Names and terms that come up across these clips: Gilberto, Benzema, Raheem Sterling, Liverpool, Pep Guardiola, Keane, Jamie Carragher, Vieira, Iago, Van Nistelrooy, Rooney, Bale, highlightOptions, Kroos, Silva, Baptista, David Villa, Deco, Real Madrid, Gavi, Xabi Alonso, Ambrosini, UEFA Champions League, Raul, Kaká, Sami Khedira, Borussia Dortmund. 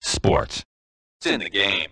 Sports. It's in the game.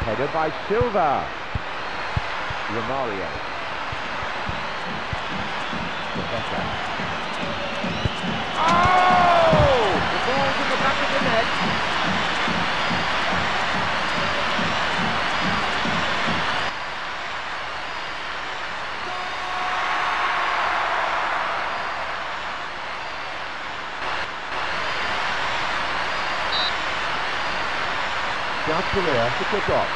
Headed by Silva. Romario. Oh! The ball's in the back of the net. South Korea to kick off.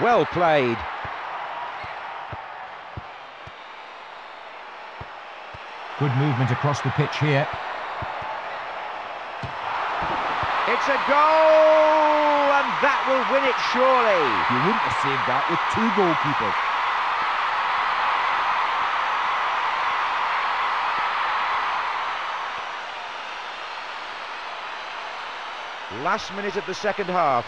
Well played. Good movement across the pitch here. It's a goal, and that will win it surely. You wouldn't have saved that with two goalkeepers. Last minute of the second half.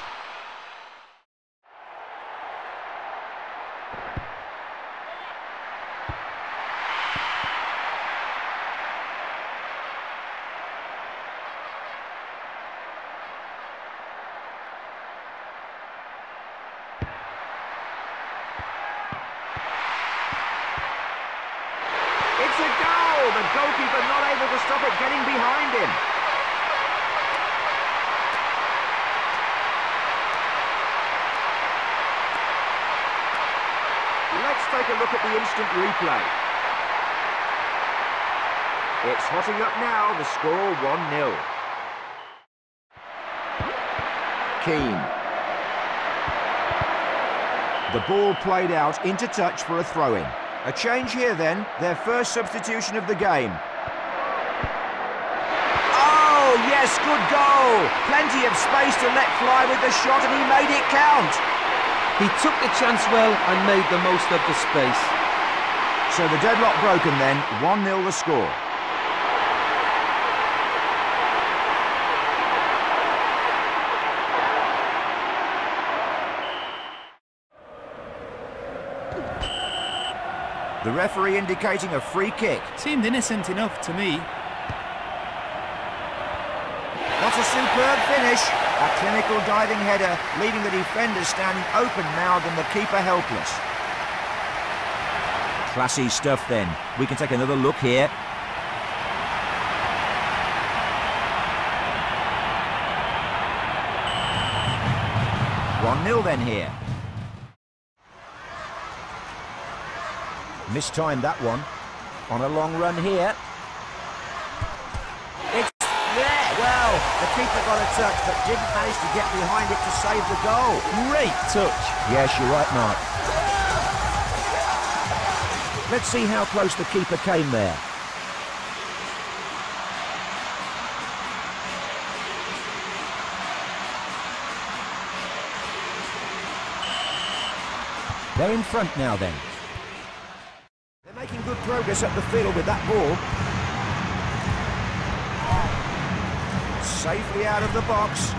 Replay. It's hotting up now, the score 1-0. Keane. The ball played out into touch for a throw-in. A change here then, their first substitution of the game. Oh, yes, good goal! Plenty of space to let fly with the shot and he made it count. He took the chance well and made the most of the space. So the deadlock broken then, 1-0 the score. The referee indicating a free kick. Seemed innocent enough to me. What a superb finish. A clinical diving header, leaving the defender standing open-mouthed and the keeper helpless. Classy stuff then. We can take another look here. One nil then here. Mistimed that one. On a long run here. It's goalkeeper got a touch, but didn't manage to get behind it to save the goal. Great touch. Yes, you're right, Mark. Let's see how close the keeper came there. They're in front now then. They're making good progress up the field with that ball. Safely out of the box.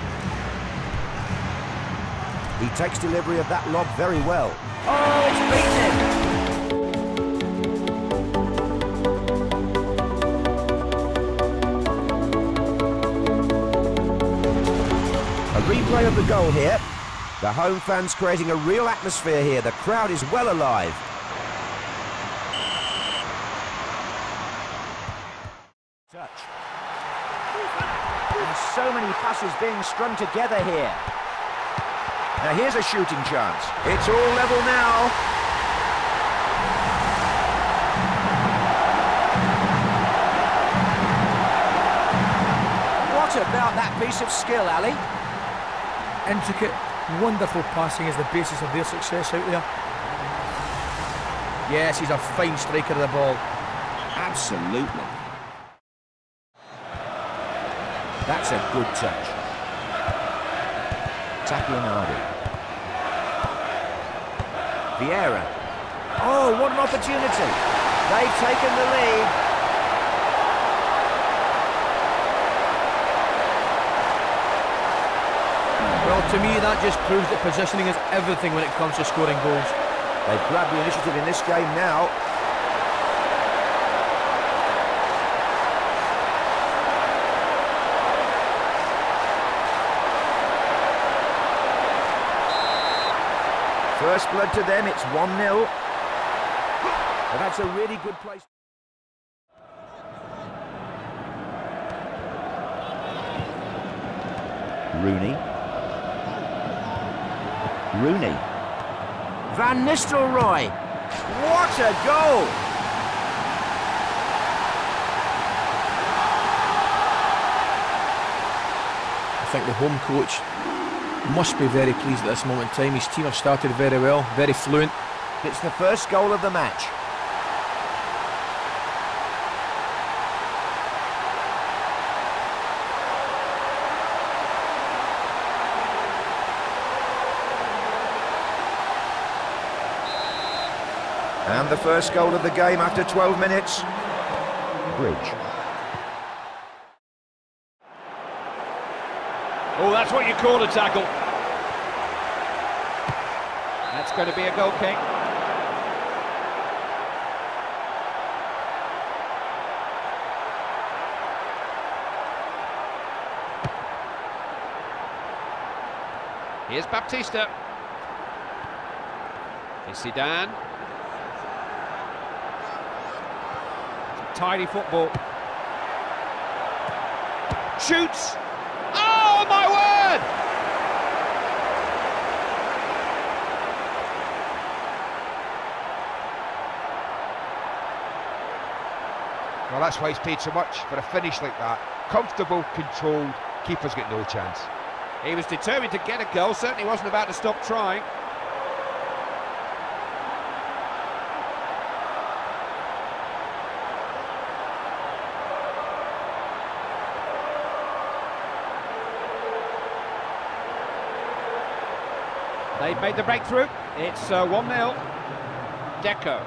He takes delivery of that lob very well. Oh, it's beaten. A replay of the goal here. The home fans creating a real atmosphere here. The crowd is well alive. So many passes being strung together here. Now here's a shooting chance. It's all level now. What about that piece of skill, Ali? Intricate, wonderful passing is the basis of their success out there. Yes, he's a fine striker of the ball. Absolutely. That's a good touch. Taglianardi. Vieira. Oh, what an opportunity. They've taken the lead. Well, to me, that just proves that positioning is everything when it comes to scoring goals. They've grabbed the initiative in this game now. First blood to them, it's 1-0. But that's a really good place. Rooney. Van Nistelrooy. What a goal! I think the home coach must be very pleased at this moment in time. His team have started very well, very fluent. It's the first goal of the match. And the first goal of the game after 12 minutes. Bridge. Oh, that's what you call a tackle. That's going to be a goal kick. Here's Baptista. Here's Zidane. It's a tidy football. Shoots! Oh, my word! Well, that's why he's paid so much for a finish like that. Comfortable, controlled, keeper's got no chance. He was determined to get a goal, certainly wasn't about to stop trying. They've made the breakthrough. It's 1-0. Deco.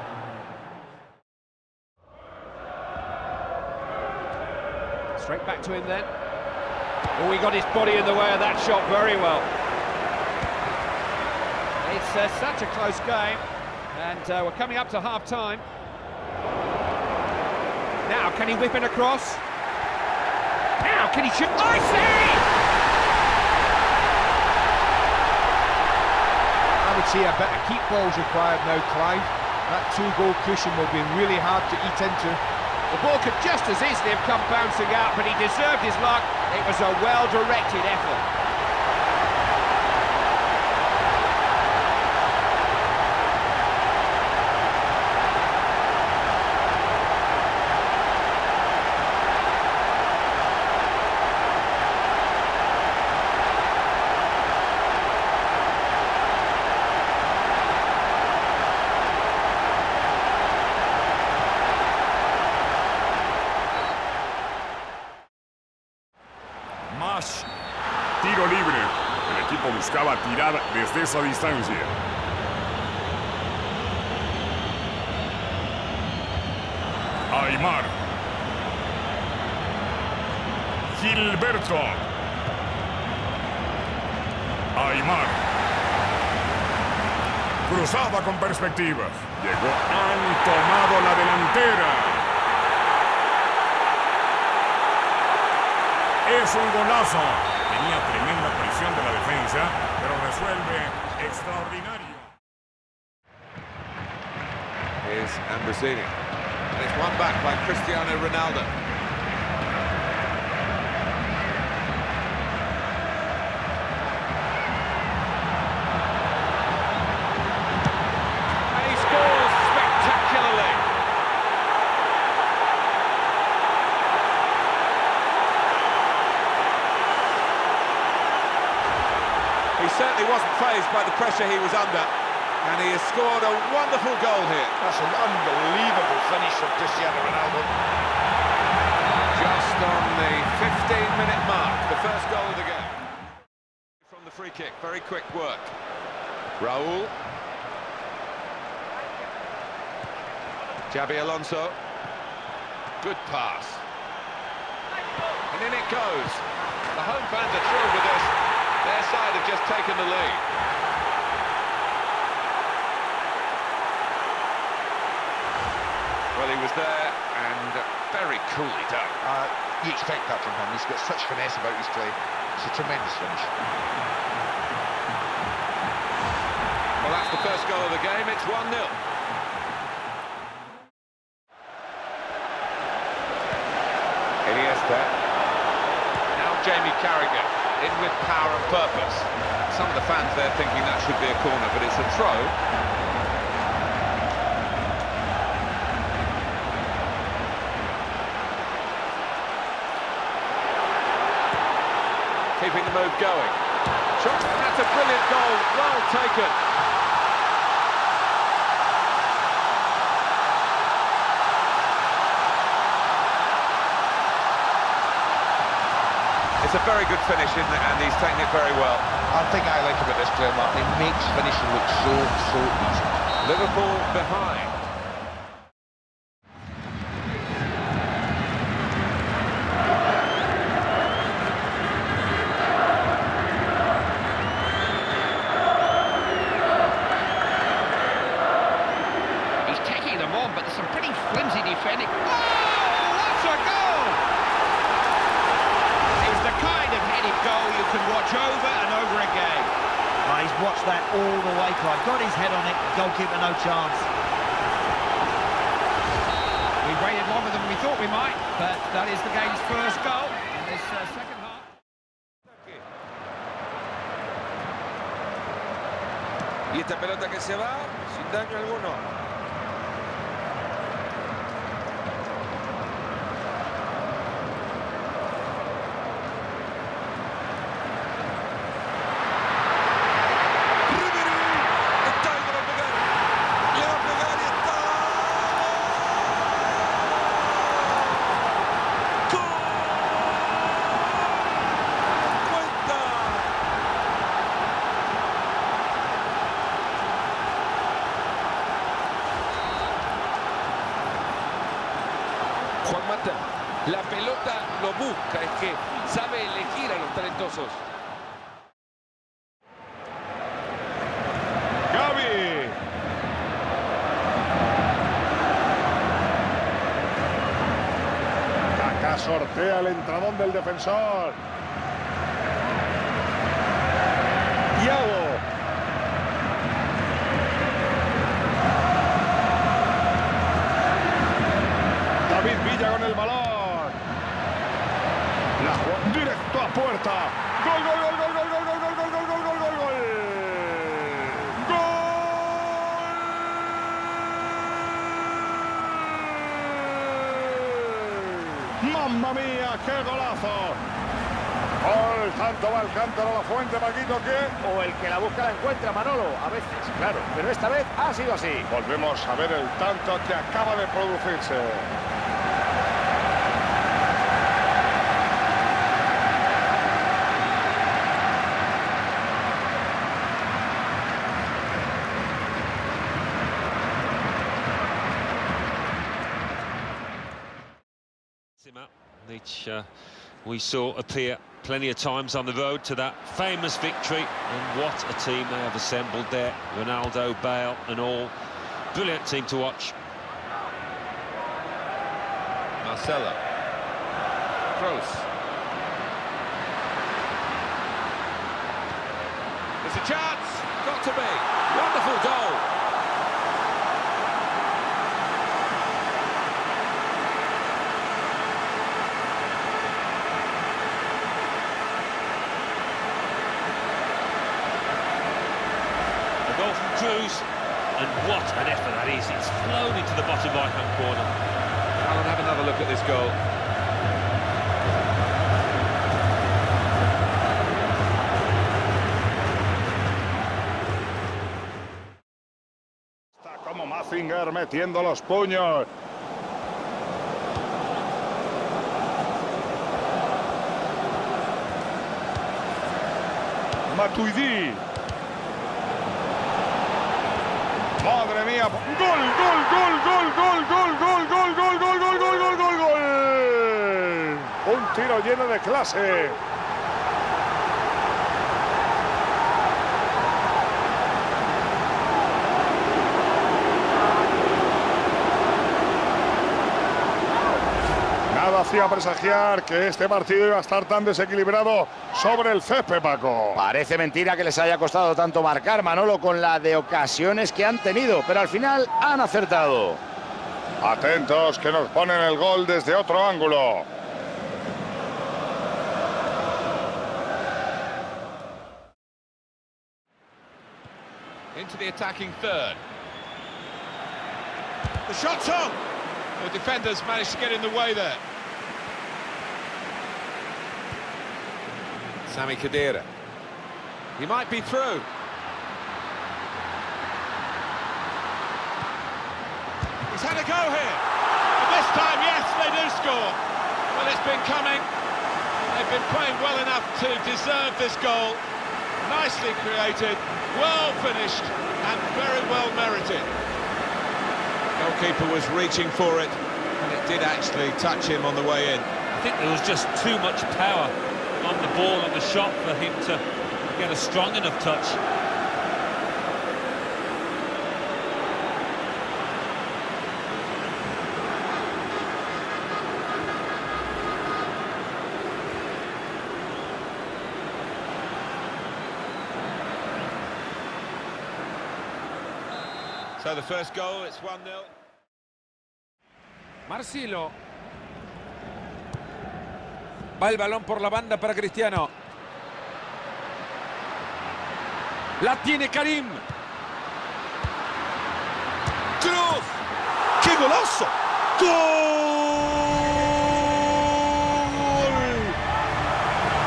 Straight back to him then. Oh, he got his body in the way of that shot very well. It's such a close game, and we're coming up to half-time. Now, can he whip it across? Now, can he shoot? I see! Here, but a keep ball's required now, Clive. That two-goal cushion will be really hard to eat into. The ball could just as easily have come bouncing out, but he deserved his luck. It was a well-directed effort. Más. Tiro libre. El equipo buscaba tirar desde esa distancia. Aimar. Gilberto. Aimar. Cruzaba con perspectiva. Llegó. Han tomado la delantera. Es un golazo. Tenía tremenda presión de la defensa, pero resuelve extraordinario. Here's Ambrosini. And it's one back by Cristiano Ronaldo. He certainly wasn't fazed by the pressure he was under, and he has scored a wonderful goal here. That's an unbelievable finish from Cristiano Ronaldo. Just on the 15-minute mark, the first goal of the game. From the free kick, very quick work. Raul. Xabi Alonso. Good pass. And in it goes. The home fans are thrilled with this. Their side have just taken the lead. Well, he was there and very coolly done. You expect that from him. He's got such finesse about his play. It's a tremendous finish. Well, that's the first goal of the game. It's 1-0. Iniesta. Now Jamie Carragher. In with power and purpose. Some of the fans there thinking that should be a corner, but it's a throw. Keeping the move going. That's a brilliant goal, well taken. It's a very good finish, isn't it? And he's taken it very well. I think I like him at this, Glenn Martin. It makes finishing look so easy. Liverpool behind. He's taking them on, but there's some pretty flimsy defending. Goal you can watch over and over again. Oh, he's watched that all the way, Clive. Got his head on it, goalkeeper no chance. We waited longer than we thought we might, but that is the game's first goal in this second half. Y esta pelota que se va sin daño alguno. La pelota lo busca, es que sabe elegir a los talentosos. Gavi. Kaká sortea el entradón del defensor. Iago. David Villa con el balón. Directo a puerta. Gol, gol, gol, gol, gol, gol, gol, gol, gol, gol, gol, gol. ¡Gol! ¡Mamma mía, qué golazo! Gol, tanto va el cántaro a la fuente, Paquito, que... O el que la busca la encuentra, Manolo, a veces, claro. Pero esta vez ha sido así. Volvemos a ver el tanto que acaba de producirse. Which we saw appear plenty of times on the road to that famous victory, and what a team they have assembled there. Ronaldo, Bale and all. Brilliant team to watch. Marcelo. Kroos. It's a chance, got to be. Wonderful goal. The goal from Cruz, and what an effort that is. It's flown into the bottom right-hand corner. I'll have another look at this goal. Finger metiendo los puños. Matuidi. Madre mía. Gol, gol, gol, gol, gol, gol, gol, gol, gol, gol, gol, gol, gol, gol, gol. Un tiro lleno de clase. Hacía presagiar que este partido iba a estar tan desequilibrado sobre el césped, Paco. Parece mentira que les haya costado tanto marcar, Manolo, con la de ocasiones que han tenido, pero al final han acertado. Atentos, que nos ponen el gol desde otro ángulo. Into the attacking third. The shot's on. The defenders managed to get in the way there. Sami Khedira. He might be through. He's had a go here. And this time, yes, they do score. Well, it's been coming. They've been playing well enough to deserve this goal. Nicely created, well finished, and very well merited. Goalkeeper was reaching for it, and it did actually touch him on the way in. I think there was just too much power on the ball and the shot for him to get a strong enough touch. So the first goal, it's 1-0. Marcelo. Va el balón por la banda para Cristiano. La tiene Karim. ¡Cruz! ¡Qué golazo! ¡Gol!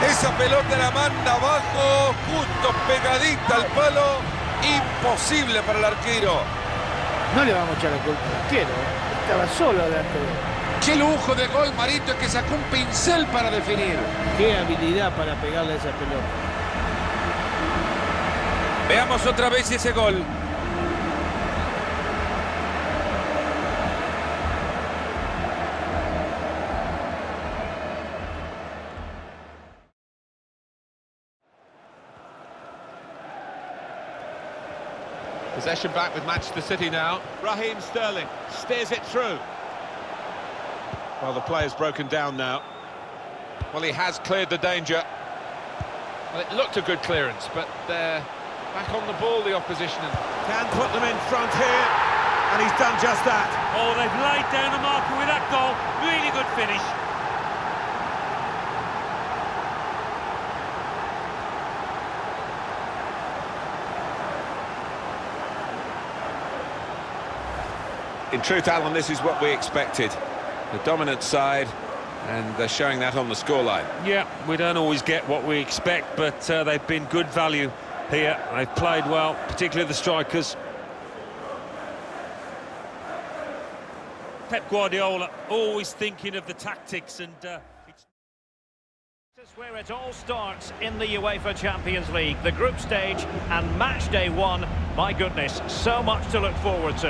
Esa pelota la manda abajo, justo pegadita al palo. Imposible para el arquero. No le vamos a echar la culpa al arquero. Estaba solo el arquero. Qué lujo de gol, Marito, es que sacó un pincel para definir. Qué habilidad para pegarle a esa pelota. Veamos otra vez ese gol. Possession back with Manchester City now. Raheem Sterling steers it through. Well, the player's broken down now. Well, he has cleared the danger. Well, it looked a good clearance, but they're back on the ball, the opposition. Can put them in front here, and he's done just that. Oh, they've laid down a marker with that goal. Really good finish. In truth, Alan, this is what we expected. The dominant side, and they're showing that on the scoreline. Yeah, we don't always get what we expect, but they've been good value here. They've played well, particularly the strikers. Pep Guardiola always thinking of the tactics, and it's where it all starts in the UEFA Champions League, the group stage and match day one. My goodness, so much to look forward to.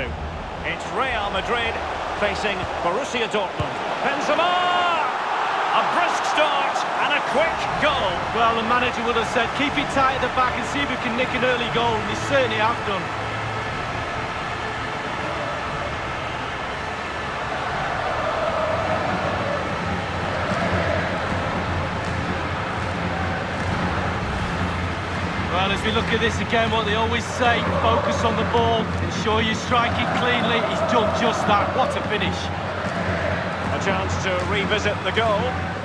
It's Real Madrid facing Borussia Dortmund. Benzema! A brisk start and a quick goal. Well, the manager would have said, keep it tight at the back and see if we can nick an early goal, and they certainly have done. Well, as we look at this again, what they always say, focus on the ball, ensure you strike it cleanly. He's done just that. What a finish. A chance to revisit the goal.